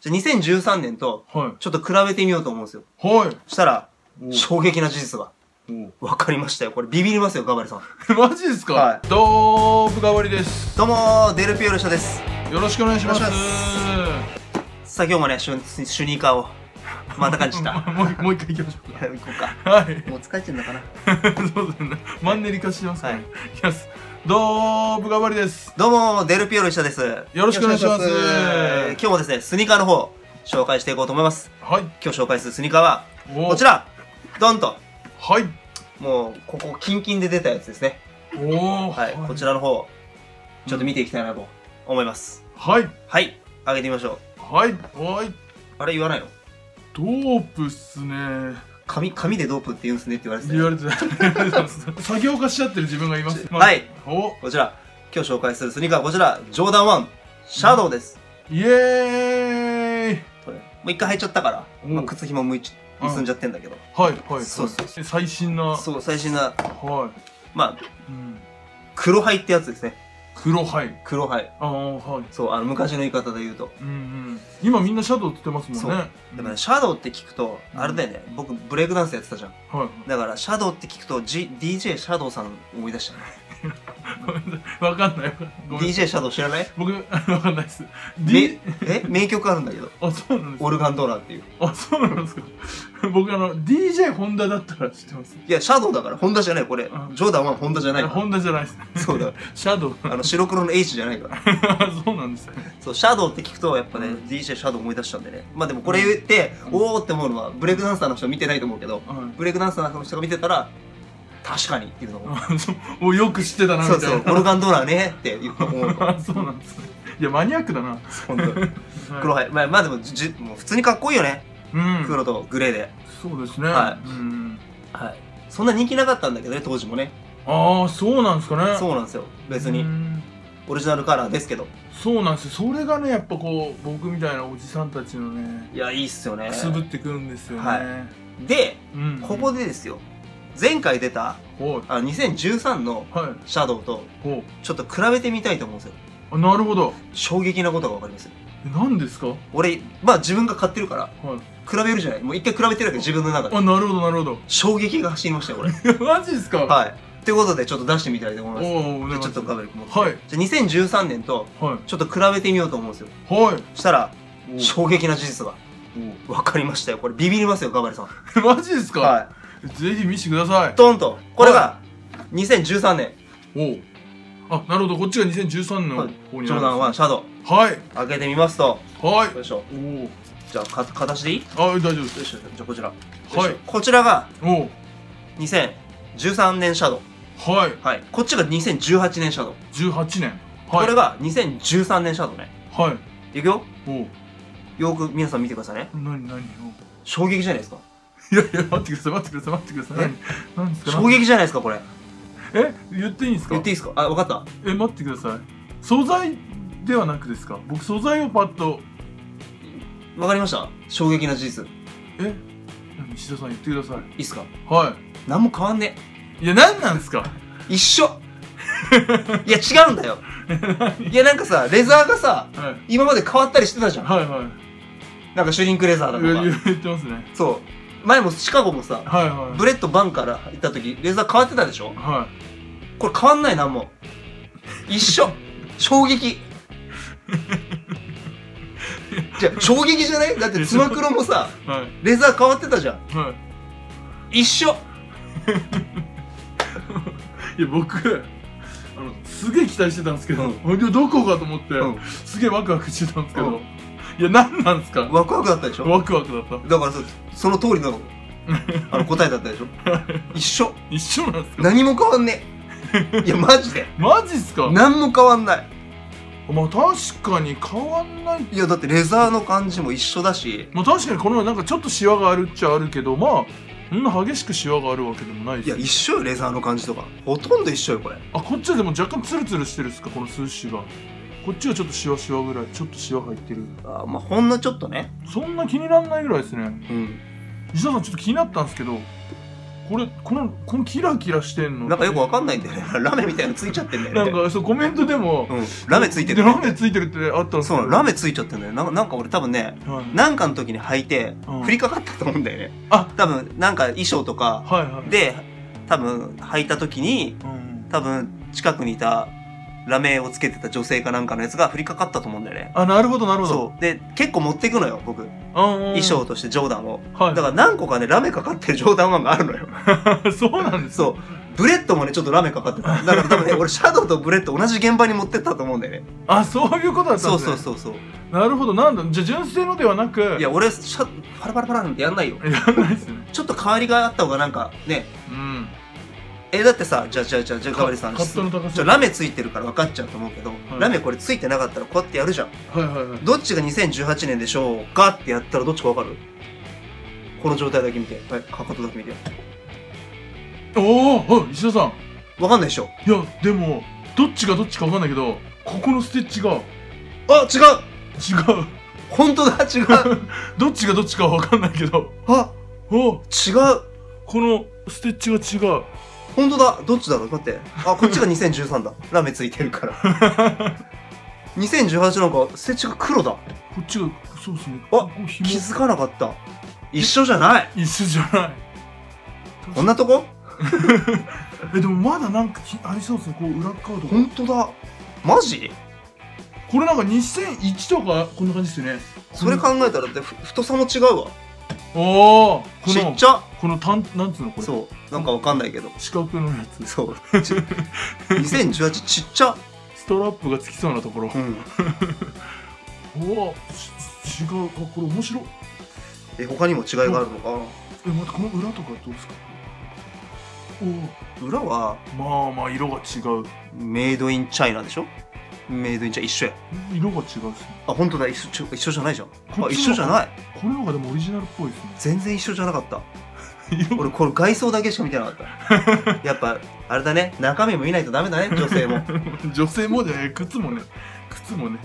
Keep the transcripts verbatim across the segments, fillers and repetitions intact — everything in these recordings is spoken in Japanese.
じゃあにせんじゅうさんねんとちょっと比べてみようと思うんですよ。はい。そしたら、衝撃な事実が。わかりましたよ。これビビりますよ、ガバリさん。マジですか？はい。どーぶガバリです。どうもー、デルピオルシャです。よろしくお願いします。さあ、今日もね、シュニーカーを。また感じた。もうもう一回行きましょうか。行こうか。はい。もう疲れてんのかな。そうですね。マンネリ化してますね。はい。行きます。どうぶガバリです。どうもデルピオロ石田です。よろしくお願いします。今日もですね、スニーカーの方紹介していこうと思います。はい。今日紹介するスニーカーはこちら、ドンと。はい。もうここキンキンで出たやつですね。おお。はい。こちらの方ちょっと見ていきたいなと思います。はい。はい。上げてみましょう。はい。はい。あれ言わないの？ドープっすね。紙紙でドープって言うんですねって言われてた。言われてた。作業化しちゃってる自分がいます。はい。お、こちら今日紹介するスニーカーこちらジョーダンワンシャドウです。イエーイ。これもう一回履いちゃったから、靴紐も結んじゃってんだけど。はいはい。そうそう。最新な。そう最新な。はい。まあ黒ハイってやつですね。黒ハイ。黒ハイ。ああはい。そうあの昔の言い方で言うと。うんうん。今みんなシャドウって言ってますもんね。だからシャドウって聞くとあれだよね。僕ブレイクダンスやってたじゃん。はい。だからシャドウって聞くと ディージェー シャドウさん思い出したね。わかんない。ディージェー シャドウ知らない？僕わかんないです。ええ名曲あるんだけど。あそうなんですか。オルガンドーラーっていう。あそうなんですか。僕あの ディージェー ホンダだったら知ってます。いやシャドウだからホンダじゃないこれ。ジョーダンはホンダじゃない。ホンダじゃないです。そうだ。シャドウ。あの白黒の H じゃないから。そうなんです。そうシャドウって聞くとやっぱね ディージェー シャドウ思い出しちゃうんでね。まあでもこれ言っておおって思うのはブレイクダンサーの人見てないと思うけど、ブレイクダンサーの人が見てたら確かにっていうのも。よく知ってたなみたいな。そうそうオルガンドーラーねっていうのも。そうなんです。いやマニアックだな。本当。黒はい。まあまあでも普通にかっこいいよね。黒とグレーで。そうですね。はい。はい。そんな人気なかったんだけどね当時もね。ああそうなんですかね。そうなんですよ。別にオリジナルカラーですけど。そうなんですよ。それがねやっぱこう僕みたいなおじさんたちのね。いやいいっすよね。くすぶってくるんですよね。はい。でここでですよ。前回出たあのにせんじゅうさんのシャドウとちょっと比べてみたいと思うんですよ。あなるほど。衝撃なことが分かります。何ですか？俺まあ自分が買ってるから比べるじゃない。もう一回比べてるわけ自分の中で。あなるほどなるほど。衝撃が走りましたよこれ。マジですか？はいということでちょっと出してみたいと思います。ちょっとガブリ持って。じゃあにせんじゅうさんねんとちょっと比べてみようと思うんですよ。はい。そしたら衝撃な事実が分かりましたよ。これビビりますよガバリさん。マジですか？はい。ぜひ見せてください。ドンとこれがにせんじゅうさんねん。おうあなるほど。こっちがにせんじゅうさんねんの方にジョーダンワンシャドウ。はい。開けてみますと。はい。よいしょ。おお。じゃあか形でいい？あ大丈夫です。よいしょ。じゃあこちら。はい。こちらがおにせんじゅうさんねんシャドウ。はい。はい。こっちがにせんじゅうはちねんシャドウ。じゅうはちねん。はい。これがにせんじゅうさんねんシャドウね。はい。いくよ。おう。よく皆さん見てくださいね。何何を。衝撃じゃないですか。いやいや、待ってください、待ってください、待ってください。何ですか？衝撃じゃないですか、これ。え、言っていいんですか？言っていいですか？あ、分かった。え、待ってください。素材ではなくですか？僕、素材をパッと。わかりました。衝撃な事実。え、石田さん言ってください。いいっすか？はい。何も変わんね。いや、何なんですか？一緒。いや、違うんだよ。いや、なんかさ、レザーがさ、今まで変わったりしてたじゃん。はいはい。なんかシュリンクレザーだとか。言ってますね。そう。前もシカゴもさ、ブレッドバンから行った時レーザー変わってたでしょ。はい。これ変わんないなもう。一緒。衝撃。じゃ衝撃じゃない？だってつまクロもさ、レーザー変わってたじゃん。はい。一緒。いや僕あのすげえ期待してたんですけど、どこかと思ってすげえワクワクしてたんですけど。いや何なんですか？ワクワクだったでしょ。ワクワクだった。だからそその通りのあの答えだったでしょ。一緒。一緒なんですか？何も変わんね。いやマジで。マジっすか？何も変わんない。まあ確かに変わんない。いやだってレザーの感じも一緒だし。まあ確かにこのなんかちょっとシワがあるっちゃあるけど、まあそんな激しくシワがあるわけでもないし。いや一緒よレザーの感じとか。ほとんど一緒よこれ。あこっちはでも若干ツルツルしてるっすかこの数字が。こっちはちょっとシワシワぐらい、ちょっとシワ入ってる。あまあほんのちょっとね。そんな気にならないぐらいですね。うん。石田さんちょっと気になったんですけど、これこのこのキラキラしてんのなんかよくわかんないんだよね。ラメみたいなのついちゃってんだよね。なんかそうコメントでも、うん、ラメついてる、ね、ラメついてるってあったの。そうラメついちゃってんだよ。なんかなんか俺多分ね、はい、なんかの時に履いて振りかかったと思うんだよね。あ、うん、多分なんか衣装とかで多分履いた時に、うん、多分近くにいたラメをつけてた女性かなんかのやつが降りかかったと思うんだよね。あ、なるほどなるほど。そうで結構持っていくのよ僕、衣装としてジョーダンを、はい、だから何個かねラメかかってるジョーダンワンがあるのよ。そうなんです。そうブレットもねちょっとラメかかってた。だから多分ね俺シャドウとブレット同じ現場に持ってったと思うんだよね。あ、そういうことだったんですね。そうそうそうそう、なるほど。なんだじゃあ純正のではなく、いや俺シャパラパラパラなんてやんないよ。やんないですね。ちょっと変わりがあった方がなんかね、うん、え、だってさ、じゃあじゃあじゃあじゃあ川地さん、じゃラメついてるから分かっちゃうと思うけど、はい、ラメこれついてなかったらこうやってやるじゃん。どっちがにせんじゅうはちねんでしょうかってやったらどっちか分かる？この状態だけ見て、はい、かかとだけ見て。おお、はい、石田さん分かんないでしょ。いやでもどっちがどっちか分かんないけど、ここのステッチが、あ、違う違う、本当だ違う。どっちがどっちか分かんないけど、あ、お、違う、このステッチが違う。本当だ、どっちだろう、待って。あ、こっちがにせんじゅうさんだ。ラメついてるから。にせんじゅうはちなんか、ステッチが黒だ。こっちが、そうですね。あ、気づかなかった。一緒じゃない。一緒じゃない。こんなとこ？え、でもまだなんかありそうですね、こう裏カード。本当だ。マジ？これなんかにせんいちとか、こんな感じですよね。それ考えたら、だって太さも違うわ。おー、ちっちゃ。このたん、なんつうのこれ。そう、なんかわかんないけど。四角のやつ。そう。にせんじゅうはちちっちゃ。ストラップがつきそうなところ。うん。おお、違う、あ、これ面白い。え、他にも違いがあるのか。え、またこの裏とかどうですか。おお、裏は。まあまあ色が違う。メイドインチャイナでしょ。メイドインチャイナ一緒や。色が違うっすね。あ、本当だ、一緒、一緒じゃないじゃん。あ、一緒じゃない。これの方がでもオリジナルっぽいですね。全然一緒じゃなかった。俺これ外装だけしか見てなかった。やっぱあれだね、中身も見ないとダメだね、女性も。女性もで、ね、靴もね、靴もね。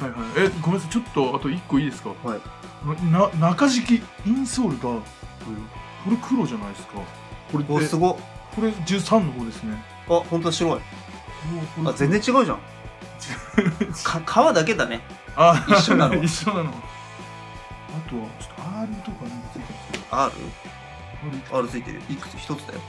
はいはい。え、ごめんなさい、ちょっとあと一個いいですか。はい。な中敷きインソールが、これ黒じゃないですか。これお、すご。これじゅうさんの方ですね。あ、本当は白い。あ、全然違うじゃん。か革だけだね。あ、一緒なの。一緒なの。あとはちょっと アール とかなんかついてます。アール？あるついてる。いくつ？一つだよ。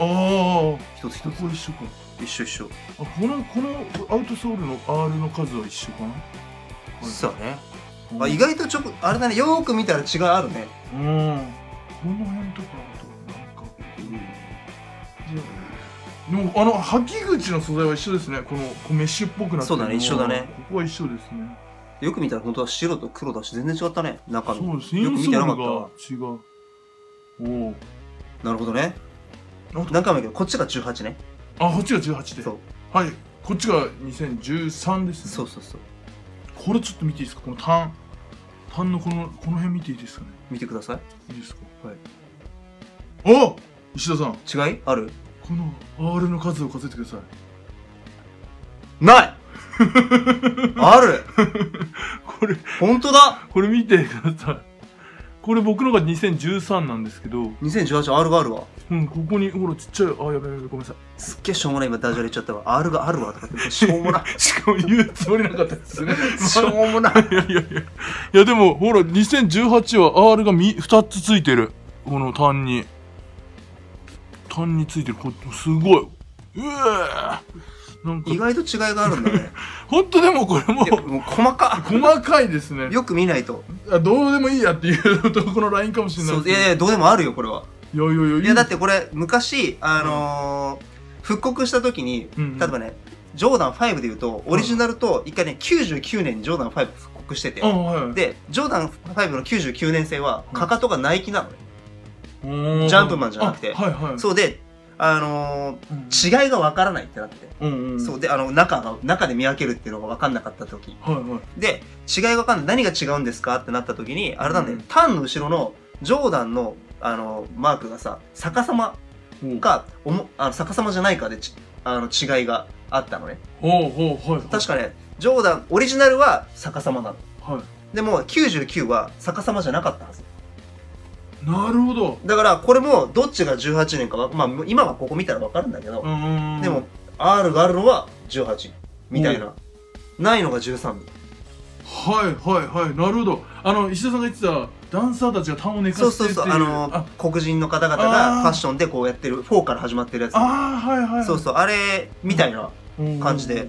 ああ。一つ一つ。ここ一緒か。一緒一緒。あ、このこのアウトソールの アール の数は一緒かな。そうね。あ、意外とちょっとあれだね。よーく見たら違いあるね。うん。この辺とかとなんか。うん。でもあの履き口の素材は一緒ですね。このこうメッシュっぽくなってる。そうだね。一緒だね。ここは一緒ですね。よく見たら本当は白と黒だし全然違ったね。中身。そうです。よく見てなかった。違う。おお、なるほどね。何回も言うけどこっちがじゅうはちね。あ、こっちがじゅうはちで、そう、はい、こっちがにせんじゅうさんですね。そうそうそう。これちょっと見ていいですか、このタンタンのこのこの辺見ていいですかね。見てください。いいですか。はい。お、石田さん違いある。この アール の数を数えてください。ない。ある。これ本当だ。これ見てください。これ僕のがにせんじゅうさんなんですけど、にせんじゅうはち アール があるわ。うん、ここにほらちっちゃい、あ、やばいやばい、ごめんなさい。すっげえしょうもない今ダジャレ言っちゃったわ。アール があるわとかってしょうもない。しかも言うつもりなかったですね。しょうもない。いやいやいや。いやでもほらにせんじゅうはちは アール がふたつついてる。この単に。単についてる。こすごい。うわ。意外と違いがあるんだね。本当でもこれももう細かい細かいですね。よく見ないとどうでもいいやっていうとこのラインかもしれない。いやいや、どうでもあるよこれは。いやいやいや。いやだってこれ昔あの復刻した時に例えばねジョーダンファイブでいうとオリジナルと一回ねきゅうじゅうきゅうねんにジョーダンファイブ復刻してて、でジョーダンファイブのきゅうじゅうきゅうねん製はかかとがナイキなのね。ジャンプマンじゃなくて。そうであのー、違いが分からないってなって、そうであの中が中で見分けるっていうのが分かんなかった時、はい、はい、で違いが分かんない、何が違うんですかってなった時にあれなんだよ、うん、ターンの後ろのジョーダンの、あのー、マークがさ逆さまか、うん、おもあの逆さまじゃないかでちあの違いがあったのね。確かねジョーダンオリジナルは逆さまなの、はい、でもきゅうじゅうきゅうは逆さまじゃなかったはず。なるほど。だからこれもどっちがじゅうはちねんか、まあ、今はここ見たら分かるんだけど、でも アール があるのはじゅうはちみたいな、ないのがじゅうさん。はいはいはい、なるほど。あの石田さんが言ってたダンサーたちがタンを寝かせてっていう、そうそうそう、あのあ黒人の方々がファッションでこうやってるフォーから始まってるやつ、ああはいはい、そうそう、あれみたいな感じで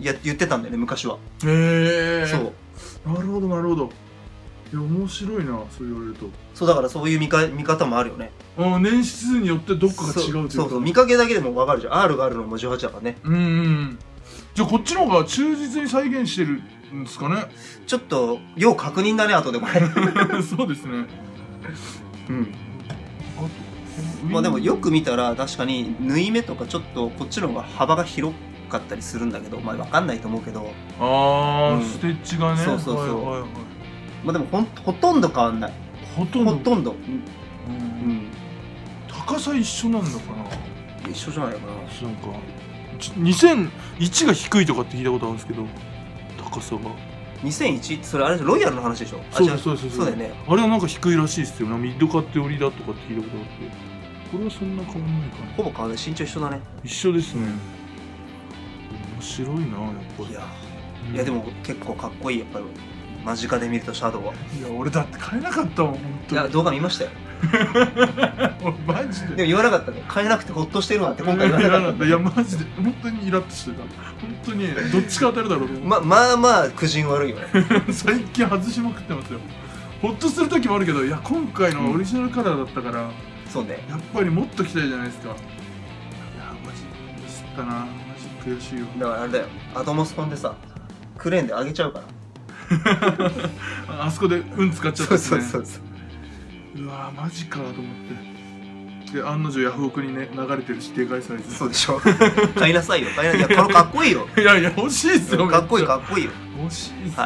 や言ってたんだよね昔は。へえ、そうなるほどなるほど。いや面白いな、そう言われると。そうだからそういう見か見方もあるよね。うん、年指数によってどっかが違うっていうか、そうそう、見かけだけでも分かるじゃん。 アール があるのもじゅうはちだからね。うん、じゃあこっちの方が忠実に再現してるんですかね。ちょっと要確認だね、後でこれ。そうですね。うん、まあでもよく見たら確かに縫い目とかちょっとこっちの方が幅が広かったりするんだけど、まあ分かんないと思うけど、ああ、うん、ステッチがね、そうそうそう、まあでもほんほとんど変わんない。ほとんどほとんど、うん、高さ一緒なんだかな。一緒じゃないかな。なんかにせんいちが低いとかって聞いたことあるんですけど、高さがにせんいち、それあれロイヤルの話でしょ。そうそうそうそうだよね。あれはなんか低いらしいですよ、ミッドカット寄りだとかって聞いたことあって、これはそんな変わんないかな。ほぼ変わんない、身長一緒だね。一緒ですね。面白いなやっぱり。いや、うん、いやでも結構かっこいい、やっぱり間近で見るとシャドウは。いや俺だって買えなかったもん、本当に。いや動画見ましたよ。俺マジで。でも言わなかったね、買えなくてホッとしてるわって今回言わなかった。いやマジで本当にイラッとしてた。本当にどっちか当たるだろうと思う。ままあまあ苦人悪いよね。最近外しまくってますよ。ホッとする時もあるけど、いや今回のオリジナルカラーだったから、うん、そうね、やっぱりもっと期待じゃないですか。いやマジミスったな、マジ悔しいよ。だからあれだよ、アトモスコンでさ、クレーンで上げちゃうから。あそこで運使っちゃったんですね。うわマジかと思って、で案の定ヤフオクにね流れてるし、でかいサイズ。そうでしょ。買いなさいよ、買いなさい。いやこれかっこいいよ。いやいや欲しいっすよ、かっこいいかっこいいよ、欲しいっすよ。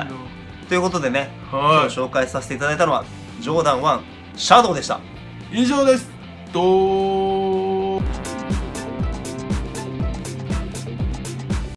ということでね、今日紹介させていただいたのはジョーダンワンシャドウでした。以上です。どう